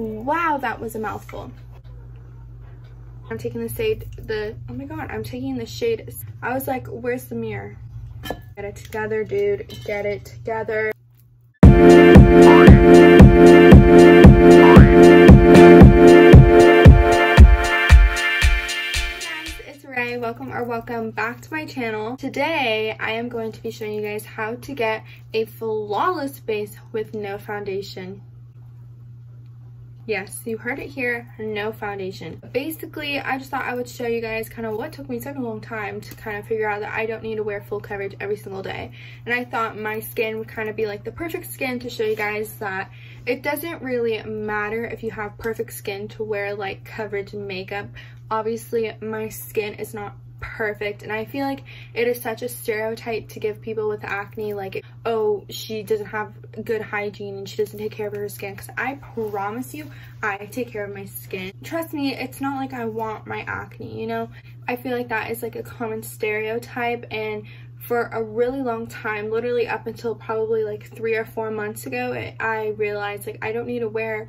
Wow, that was a mouthful. I'm taking the shade, oh my god, I'm taking the shade. I was like, where's the mirror? Get it together, dude. Get it together. Welcome or welcome back to my channel. Today I am going to be showing you guys how to get a flawless base with no foundation. Yes, you heard it here, no foundation. Basically, I just thought I would show you guys kind of what took me such a long time to kind of figure out that I don't need to wear full coverage every single day. And I thought my skin would kind of be like the perfect skin to show you guys that it doesn't really matter if you have perfect skin to wear like coverage makeup. Obviously, my skin is not perfect, and I feel like it is such a stereotype to give people with acne, like, oh, she doesn't have good hygiene and she doesn't take care of her skin, because I promise you, I take care of my skin. Trust me, it's not like I want my acne, you know? I feel like that is like a common stereotype, and for a really long time, literally up until probably like 3 or 4 months ago, I realized like I don't need to wear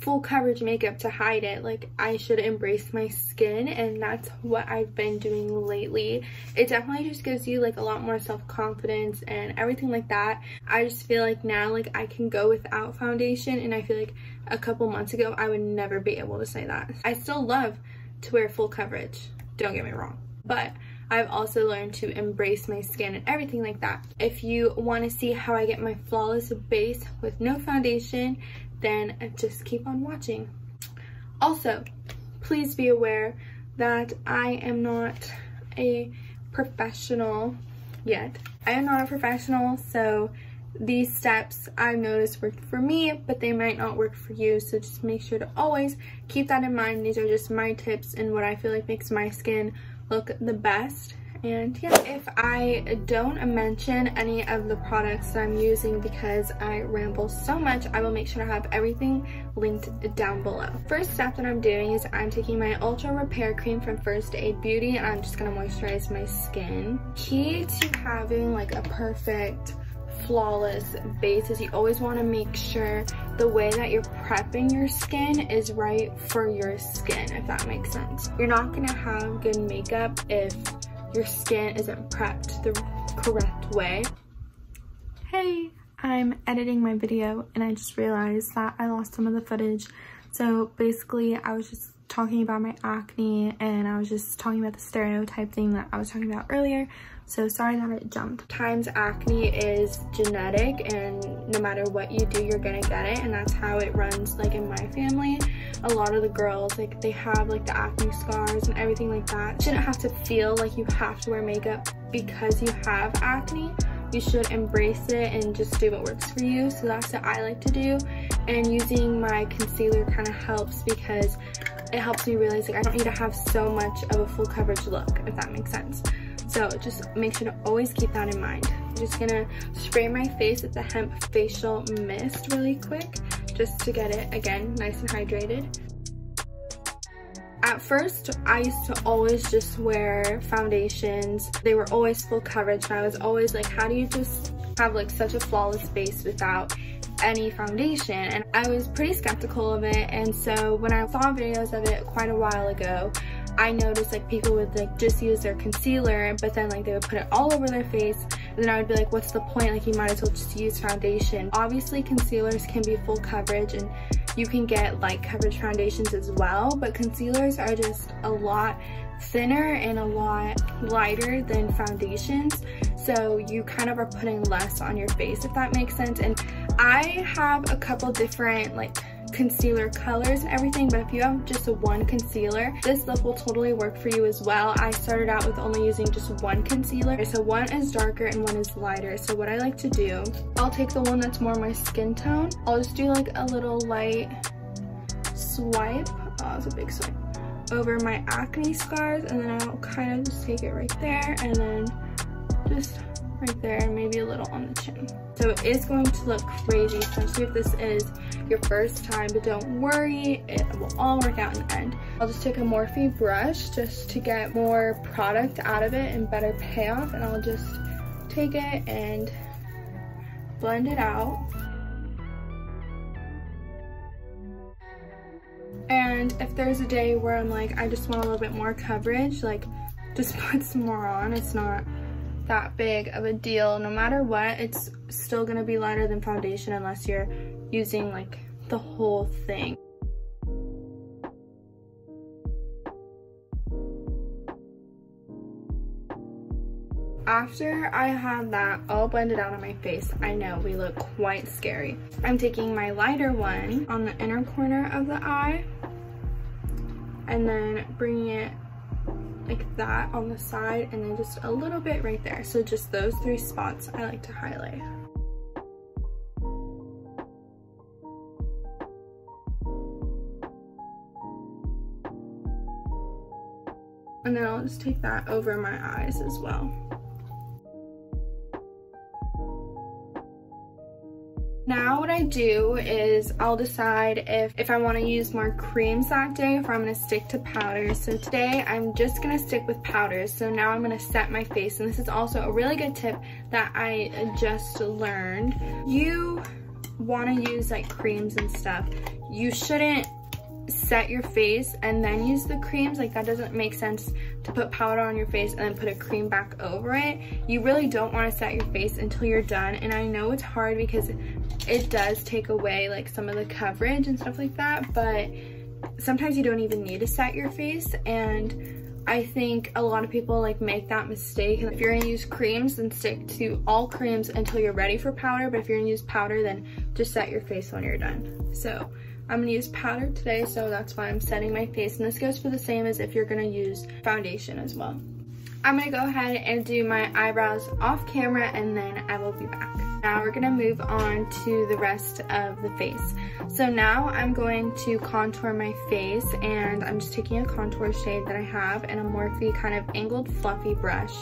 full coverage makeup to hide it. Like, I should embrace my skin, and that's what I've been doing lately. It definitely just gives you like a lot more self-confidence and everything like that. I just feel like now, like, I can go without foundation, and I feel like a couple months ago I would never be able to say that. I still love to wear full coverage, don't get me wrong, but I've also learned to embrace my skin and everything like that. If you want to see how I get my flawless base with no foundation, then just keep on watching. Also, please be aware that I am not a professional yet. I am not a professional, so these steps I've noticed worked for me, but they might not work for you, so just make sure to always keep that in mind. These are just my tips and what I feel like makes my skin look the best. And yeah, if I don't mention any of the products that I'm using because I ramble so much, I will make sure to have everything linked down below. First step that I'm doing is I'm taking my Ultra Repair Cream from First Aid Beauty, and I'm just going to moisturize my skin. Key to having like a perfect flawless base is you always want to make sure the way that you're prepping your skin is right for your skin, if that makes sense. You're not going to have good makeup if your skin isn't prepped the correct way. Hey, I'm editing my video and I just realized that I lost some of the footage. So basically I was just talking about my acne, and I was just talking about the stereotype thing that I was talking about earlier. So sorry that it jumped. Times acne is genetic, and no matter what you do, you're gonna get it, and that's how it runs. Like in my family, a lot of the girls, like, they have like the acne scars and everything like that. You shouldn't have to feel like you have to wear makeup because you have acne. You should embrace it and just do what works for you. So that's what I like to do, and using my concealer kind of helps because it helps me realize like I don't need to have so much of a full coverage look, if that makes sense. So just make sure to always keep that in mind. I'm just gonna spray my face with the hemp facial mist really quick, just to get it again nice and hydrated. At first, I used to always just wear foundations. They were always full coverage, and I was always like, how do you just have like such a flawless base without any foundation? And I was pretty skeptical of it, and so when I saw videos of it quite a while ago, I noticed like people would like just use their concealer, but then like they would put it all over their face, and then I would be like, what's the point? Like, you might as well just use foundation. Obviously, concealers can be full coverage, and you can get light coverage foundations as well, but concealers are just a lot thinner and a lot lighter than foundations, so you kind of are putting less on your face, if that makes sense. And I have a couple different like concealer colors and everything, but if you have just one concealer, this look will totally work for you as well. I started out with only using just one concealer, so one is darker and one is lighter. So what I like to do, I'll take the one that's more my skin tone, I'll just do like a little light swipe, oh it's a big swipe, over my acne scars, and then I'll kind of just take it right there, and then just right there, maybe a little on the chin. So it is going to look crazy, especially if this is your first time, but don't worry, it will all work out in the end. I'll just take a Morphe brush just to get more product out of it and better payoff, and I'll just take it and blend it out. And if there's a day where I'm like, I just want a little bit more coverage, like just put some more on. It's not that big of a deal. No matter what, it's still gonna be lighter than foundation unless you're using like the whole thing. After I have that all blended out on my face, I know we look quite scary. I'm taking my lighter one on the inner corner of the eye and then bringing it like that on the side, and then just a little bit right there. So just those three spots I like to highlight. And then I'll just take that over my eyes as well. Now what I do is I'll decide if I want to use more creams that day or if I'm going to stick to powders. So today I'm just going to stick with powders. So now I'm going to set my face. And this is also a really good tip that I just learned. You want to use like creams and stuff. You shouldn't set your face and then use the creams. Like, that doesn't make sense to put powder on your face and then put a cream back over it. You really don't want to set your face until you're done. And I know it's hard because it does take away like some of the coverage and stuff like that, but sometimes you don't even need to set your face. And I think a lot of people like make that mistake. If you're gonna use creams, then stick to all creams until you're ready for powder. But if you're gonna use powder, then just set your face when you're done. So I'm gonna use powder today, so that's why I'm setting my face. And this goes for the same as if you're gonna use foundation as well. I'm gonna go ahead and do my eyebrows off camera, and then I will be back. Now we're gonna move on to the rest of the face. So now I'm going to contour my face, and I'm just taking a contour shade that I have and a Morphe kind of angled fluffy brush.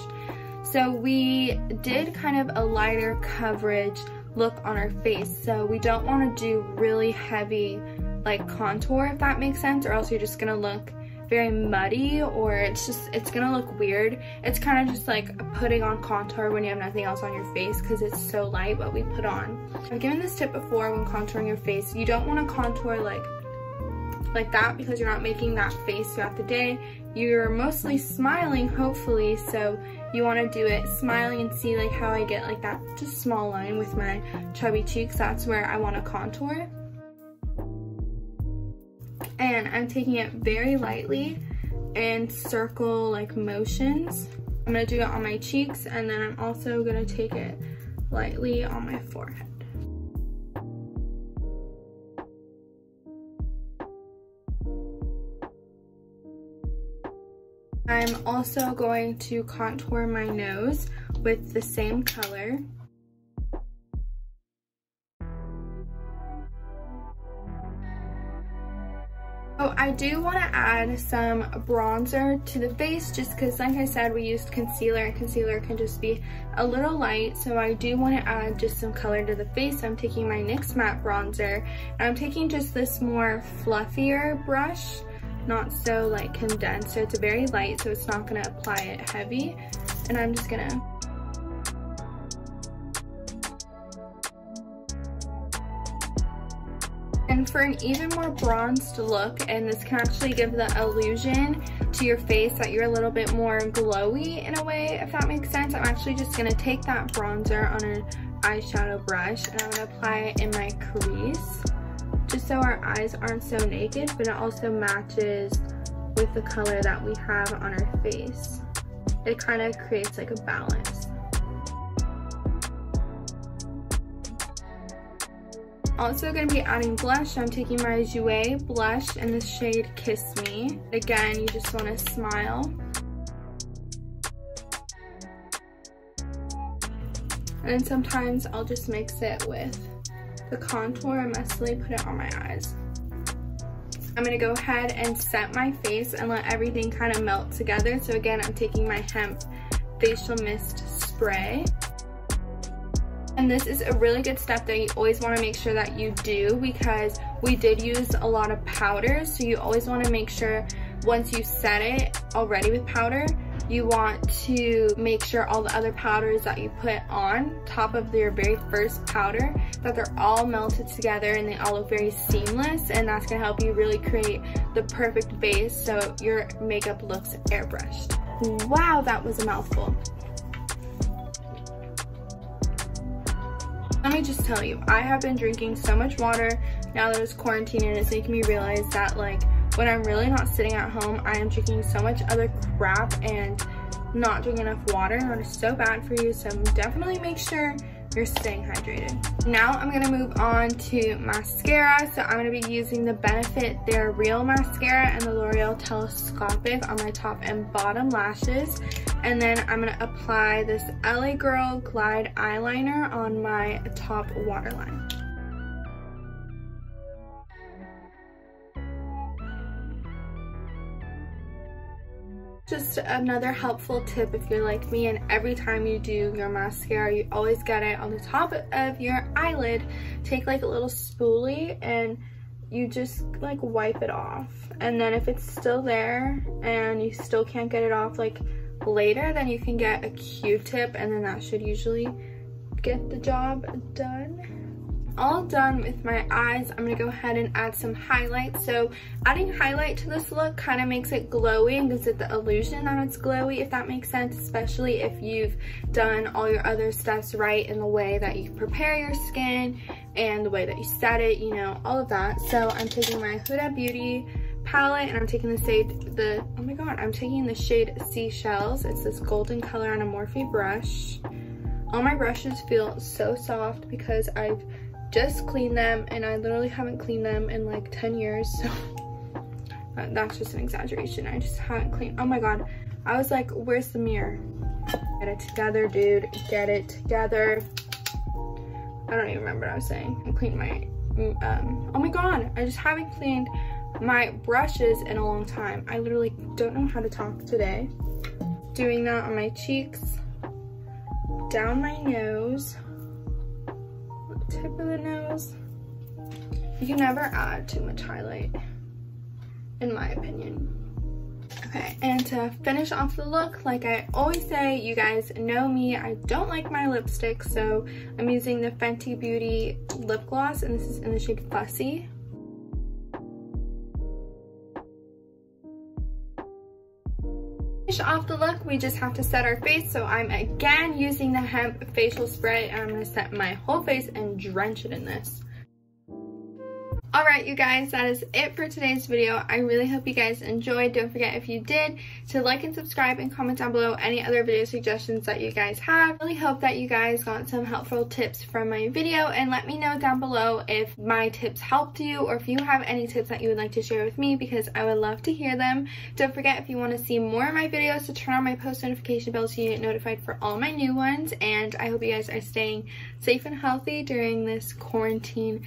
So we did kind of a lighter coverage look on our face, so we don't want to do really heavy like contour, if that makes sense, or else you're just gonna look very muddy, or it's gonna look weird. It's kind of just like putting on contour when you have nothing else on your face because it's so light what we put on. I've given this tip before when contouring your face. You don't want to contour like that because you're not making that face throughout the day. You're mostly smiling, hopefully, so you want to do it smiling. And see like how I get like that just small line with my chubby cheeks. That's where I want to contour. And I'm taking it very lightly and circle like motions. I'm going to do it on my cheeks, and then I'm also going to take it lightly on my forehead. I'm also going to contour my nose with the same color. Oh, I do want to add some bronzer to the face just because, like I said, we used concealer, and concealer can just be a little light, so I do want to add just some color to the face. I'm taking my NYX matte bronzer, and I'm taking just this more fluffier brush, not so like condensed, so it's very light, so it's not going to apply it heavy. And I'm just going to for an even more bronzed look, and this can actually give the illusion to your face that you're a little bit more glowy in a way, if that makes sense. I'm actually just going to take that bronzer on an eyeshadow brush, and I'm going to apply it in my crease just so our eyes aren't so naked, but it also matches with the color that we have on our face. It kind of creates like a balance. Also going to be adding blush. I'm taking my Jouer blush in the shade Kiss Me. Again, you just want to smile. And sometimes I'll just mix it with the contour and mostly put it on my eyes. I'm going to go ahead and set my face and let everything kind of melt together. So again, I'm taking my hemp facial mist spray. And this is a really good step that you always want to make sure that you do because we did use a lot of powder. So you always want to make sure once you set it already with powder, you want to make sure all the other powders that you put on top of your very first powder, that they're all melted together and they all look very seamless. And that's going to help you really create the perfect base so your makeup looks airbrushed. Wow, that was a mouthful. Let me just tell you, I have been drinking so much water now that it's quarantine, and it's making me realize that like when I'm really not sitting at home, I am drinking so much other crap and not drinking enough water, and it's so bad for you, so definitely make sure you're staying hydrated. Now I'm gonna move on to mascara. So I'm gonna be using the Benefit They're Real Mascara and the L'Oréal Telescopic on my top and bottom lashes. And then I'm gonna apply this LA Girl Glide Eyeliner on my top waterline. Just another helpful tip if you're like me and every time you do your mascara, you always get it on the top of your eyelid. Take like a little spoolie and you just like wipe it off. And then if it's still there and you still can't get it off like later, then you can get a Q-tip and then that should usually get the job done. All done with my eyes, I'm gonna go ahead and add some highlight. So adding highlight to this look kind of makes it glowy and gives it the illusion that it's glowy, if that makes sense, especially if you've done all your other steps right in the way that you prepare your skin and the way that you set it, you know, all of that. So I'm taking my Huda Beauty palette and I'm taking the shade Seashells. It's this golden color on a Morphe brush. All my brushes feel so soft because I've just cleaned them, and I literally haven't cleaned them in like 10 years, so that's just an exaggeration. I just haven't cleaned. Oh my god, I was like, where's the mirror? Get it together, dude, get it together. I don't even remember what I was saying. I cleaned my oh my god, I just haven't cleaned my brushes in a long time. I literally don't know how to talk today. Doing that on my cheeks, down my nose, tip of the nose. You can never add too much highlight, in my opinion. Okay, and to finish off the look, like I always say, you guys know me, I don't like my lipstick, so I'm using the Fenty Beauty lip gloss, and this is in the shade Fussy. Off the look, we just have to set our face, so I'm again using the hemp facial spray and I'm going to set my whole face and drench it in this. Alright you guys, that is it for today's video. I really hope you guys enjoyed. Don't forget, if you did, to like and subscribe and comment down below any other video suggestions that you guys have. I really hope that you guys got some helpful tips from my video, and let me know down below if my tips helped you or if you have any tips that you would like to share with me, because I would love to hear them. Don't forget, if you want to see more of my videos, to turn on my post notification bell so you get notified for all my new ones, and I hope you guys are staying safe and healthy during this quarantine